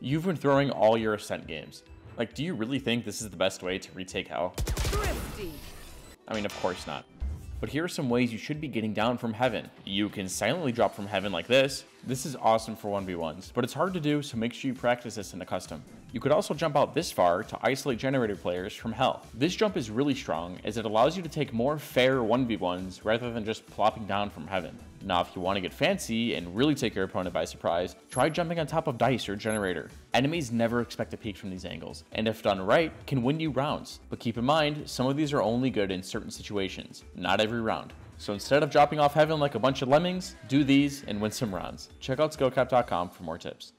You've been throwing all your Ascent games. Like, do you really think this is the best way to retake hell? Thrifty. I mean, of course not. But here are some ways you should be getting down from heaven. You can silently drop from heaven like this. This is awesome for 1v1s, but it's hard to do, so make sure you practice this in a custom. You could also jump out this far to isolate generator players from hell. This jump is really strong as it allows you to take more fair 1v1s rather than just plopping down from heaven. Now, if you want to get fancy and really take your opponent by surprise, try jumping on top of dice or generator. Enemies never expect a peek from these angles, and if done right, can win you rounds. But keep in mind, some of these are only good in certain situations, not every round. So instead of dropping off heaven like a bunch of lemmings, do these and win some rounds. Check out SkillCapped.com for more tips.